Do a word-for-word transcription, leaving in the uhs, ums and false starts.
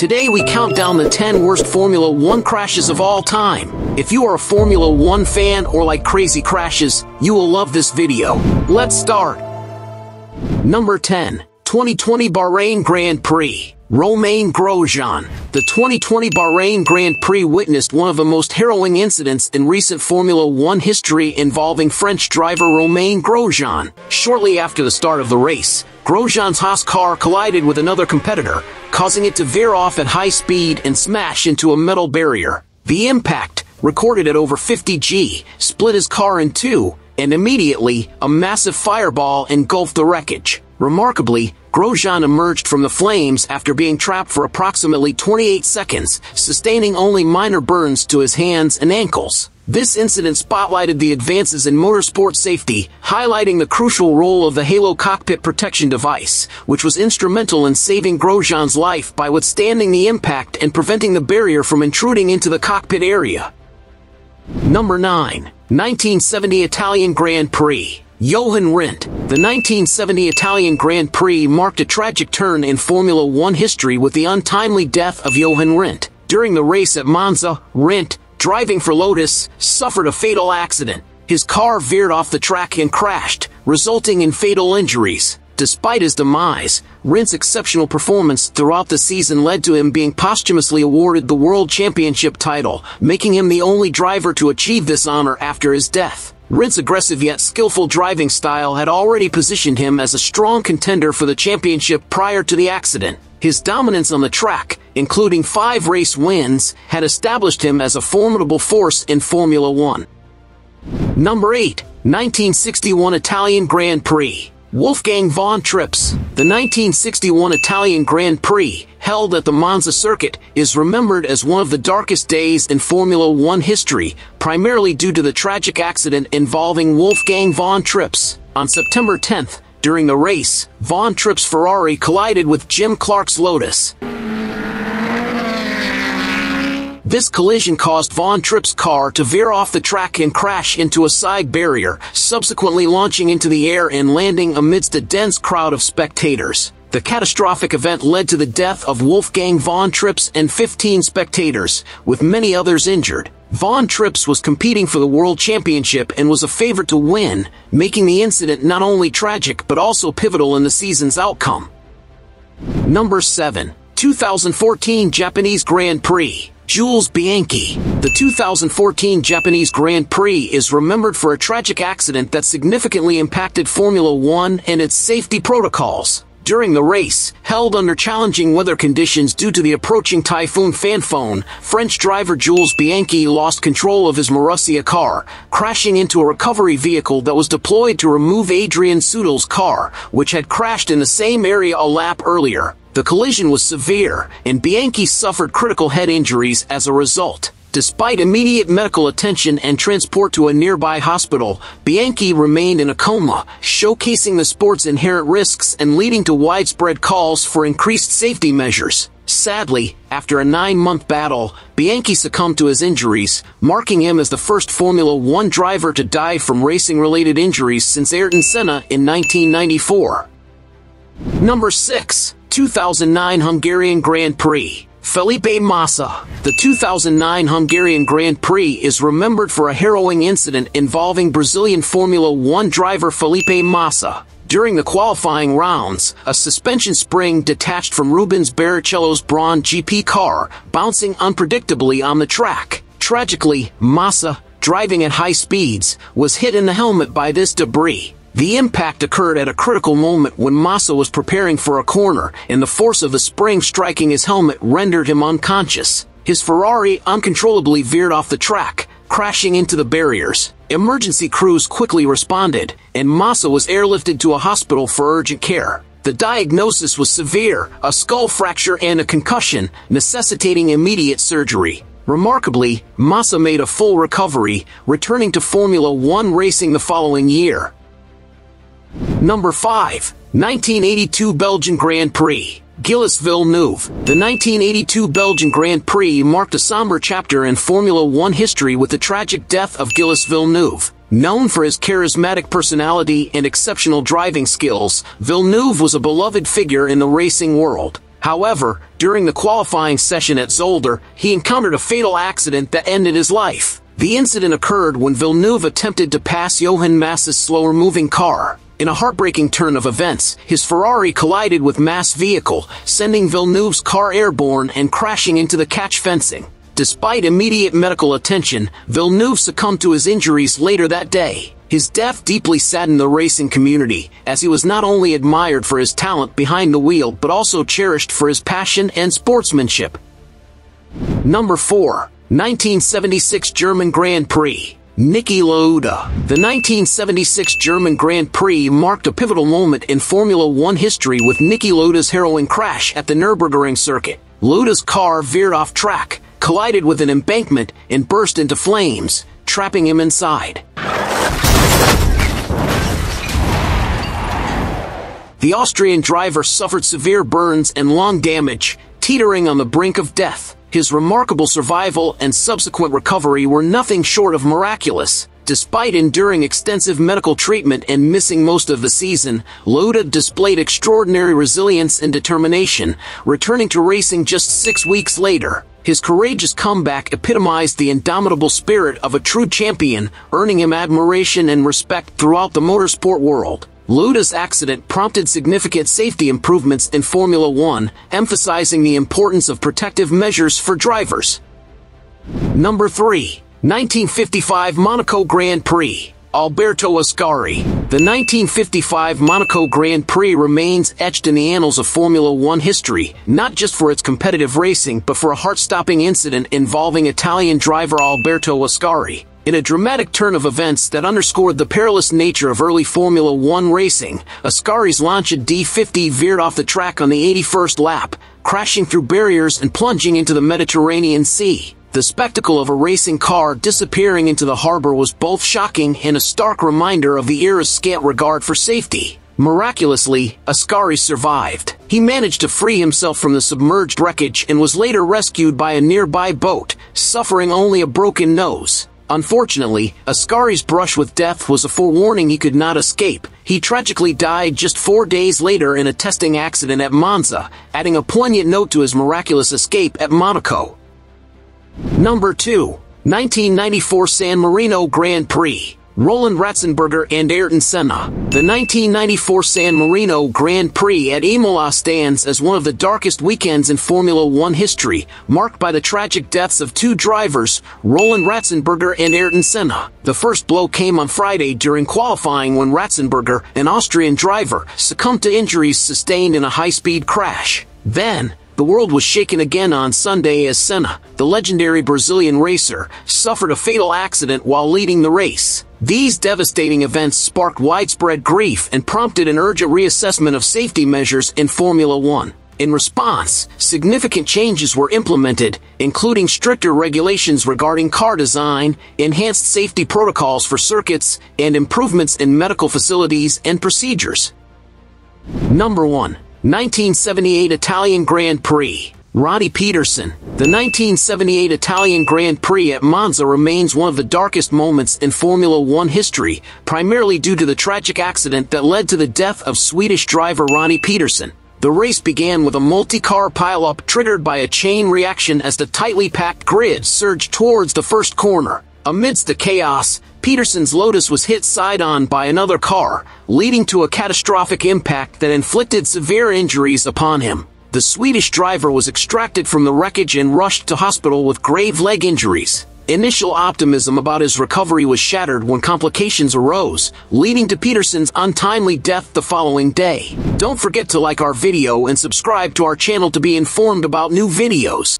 Today we count down the ten worst Formula one crashes of all time. If you are a Formula one fan or like crazy crashes, you will love this video. Let's start. Number ten. twenty twenty Bahrain Grand Prix. Romain Grosjean. The twenty twenty Bahrain Grand Prix witnessed one of the most harrowing incidents in recent Formula one history involving French driver Romain Grosjean. Shortly after the start of the race, Grosjean's Haas car collided with another competitor, causing it to veer off at high speed and smash into a metal barrier. The impact, recorded at over fifty G's, split his car in two, and immediately, a massive fireball engulfed the wreckage. Remarkably, Grosjean emerged from the flames after being trapped for approximately twenty-eight seconds, sustaining only minor burns to his hands and ankles. This incident spotlighted the advances in motorsport safety, highlighting the crucial role of the Halo cockpit protection device, which was instrumental in saving Grosjean's life by withstanding the impact and preventing the barrier from intruding into the cockpit area. Number nine. nineteen seventy Italian Grand Prix. Jochen Rindt. The nineteen seventy Italian Grand Prix marked a tragic turn in Formula one history with the untimely death of Jochen Rindt. During the race at Monza, Rindt, driving for Lotus, suffered a fatal accident. His car veered off the track and crashed, resulting in fatal injuries. Despite his demise, Rindt's exceptional performance throughout the season led to him being posthumously awarded the World Championship title, making him the only driver to achieve this honor after his death. Rindt's aggressive yet skillful driving style had already positioned him as a strong contender for the championship prior to the accident. His dominance on the track, including five race wins, had established him as a formidable force in Formula one. Number eight. nineteen sixty-one Italian Grand Prix. Wolfgang von Trips. The nineteen sixty-one Italian Grand Prix, held at the Monza circuit, is remembered as one of the darkest days in Formula one history, primarily due to the tragic accident involving Wolfgang von Trips. On September tenth, during the race, von Trips' Ferrari collided with Jim Clark's Lotus. This collision caused von Trips' car to veer off the track and crash into a side barrier, subsequently launching into the air and landing amidst a dense crowd of spectators. The catastrophic event led to the death of Wolfgang von Trips and fifteen spectators, with many others injured. Von Trips was competing for the World Championship and was a favorite to win, making the incident not only tragic but also pivotal in the season's outcome. Number seven. two thousand fourteen Japanese Grand Prix. Jules Bianchi. The two thousand fourteen Japanese Grand Prix is remembered for a tragic accident that significantly impacted Formula one and its safety protocols. During the race, held under challenging weather conditions due to the approaching Typhoon Fanfone, French driver Jules Bianchi lost control of his Marussia car, crashing into a recovery vehicle that was deployed to remove Adrian Sudel's car, which had crashed in the same area a lap earlier. The collision was severe, and Bianchi suffered critical head injuries as a result. Despite immediate medical attention and transport to a nearby hospital, Bianchi remained in a coma, showcasing the sport's inherent risks and leading to widespread calls for increased safety measures. Sadly, after a nine-month battle, Bianchi succumbed to his injuries, marking him as the first Formula one driver to die from racing-related injuries since Ayrton Senna in nineteen ninety-four. Number six. two thousand nine Hungarian Grand Prix. Felipe Massa. The two thousand nine Hungarian Grand Prix is remembered for a harrowing incident involving Brazilian Formula one driver Felipe Massa. During the qualifying rounds, a suspension spring detached from Rubens Barrichello's Brawn G P car, bouncing unpredictably on the track. Tragically, Massa, driving at high speeds, was hit in the helmet by this debris. The impact occurred at a critical moment when Massa was preparing for a corner, and the force of the spring striking his helmet rendered him unconscious. His Ferrari uncontrollably veered off the track, crashing into the barriers. Emergency crews quickly responded, and Massa was airlifted to a hospital for urgent care. The diagnosis was severe, a skull fracture and a concussion, necessitating immediate surgery. Remarkably, Massa made a full recovery, returning to Formula one racing the following year. Number five. nineteen eighty-two Belgian Grand Prix. Gilles Villeneuve. The nineteen eighty-two Belgian Grand Prix marked a somber chapter in Formula one history with the tragic death of Gilles Villeneuve. Known for his charismatic personality and exceptional driving skills, Villeneuve was a beloved figure in the racing world. However, during the qualifying session at Zolder, he encountered a fatal accident that ended his life. The incident occurred when Villeneuve attempted to pass Jochen Massa's slower-moving car. In a heartbreaking turn of events, his Ferrari collided with Massa's vehicle, sending Villeneuve's car airborne and crashing into the catch fencing. Despite immediate medical attention, Villeneuve succumbed to his injuries later that day. His death deeply saddened the racing community, as he was not only admired for his talent behind the wheel but also cherished for his passion and sportsmanship. Number four. nineteen seventy-six German Grand Prix. Niki Lauda. The nineteen seventy-six German Grand Prix marked a pivotal moment in Formula one history with Niki Lauda's harrowing crash at the Nürburgring circuit. Lauda's car veered off track, collided with an embankment, and burst into flames, trapping him inside. The Austrian driver suffered severe burns and lung damage, teetering on the brink of death. His remarkable survival and subsequent recovery were nothing short of miraculous. Despite enduring extensive medical treatment and missing most of the season, Lauda displayed extraordinary resilience and determination, returning to racing just six weeks later. His courageous comeback epitomized the indomitable spirit of a true champion, earning him admiration and respect throughout the motorsport world. Lauda's accident prompted significant safety improvements in Formula one, emphasizing the importance of protective measures for drivers. Number three. nineteen fifty-five Monaco Grand Prix. Alberto Ascari. The nineteen fifty-five Monaco Grand Prix remains etched in the annals of Formula one history, not just for its competitive racing but for a heart-stopping incident involving Italian driver Alberto Ascari. In a dramatic turn of events that underscored the perilous nature of early Formula one racing, Ascari's Lancia D fifty veered off the track on the eighty-first lap, crashing through barriers and plunging into the Mediterranean Sea. The spectacle of a racing car disappearing into the harbor was both shocking and a stark reminder of the era's scant regard for safety. Miraculously, Ascari survived. He managed to free himself from the submerged wreckage and was later rescued by a nearby boat, suffering only a broken nose. Unfortunately, Ascari's brush with death was a forewarning he could not escape. He tragically died just four days later in a testing accident at Monza, adding a poignant note to his miraculous escape at Monaco. Number two. nineteen ninety-four San Marino Grand Prix. Roland Ratzenberger and Ayrton Senna. The nineteen ninety-four San Marino Grand Prix at Imola stands as one of the darkest weekends in Formula one history, marked by the tragic deaths of two drivers, Roland Ratzenberger and Ayrton Senna. The first blow came on Friday during qualifying when Ratzenberger, an Austrian driver, succumbed to injuries sustained in a high-speed crash. Then, the world was shaken again on Sunday as Senna, the legendary Brazilian racer, suffered a fatal accident while leading the race. These devastating events sparked widespread grief and prompted an urgent reassessment of safety measures in Formula one. In response, significant changes were implemented, including stricter regulations regarding car design, enhanced safety protocols for circuits, and improvements in medical facilities and procedures. Number one. nineteen seventy-eight Italian Grand Prix. Ronnie Peterson. The nineteen seventy-eight Italian Grand Prix at Monza remains one of the darkest moments in Formula one history, primarily due to the tragic accident that led to the death of Swedish driver Ronnie Peterson. The race began with a multi-car pileup triggered by a chain reaction as the tightly packed grid surged towards the first corner. Amidst the chaos, Peterson's Lotus was hit side-on by another car, leading to a catastrophic impact that inflicted severe injuries upon him. The Swedish driver was extracted from the wreckage and rushed to hospital with grave leg injuries. Initial optimism about his recovery was shattered when complications arose, leading to Peterson's untimely death the following day. Don't forget to like our video and subscribe to our channel to be informed about new videos.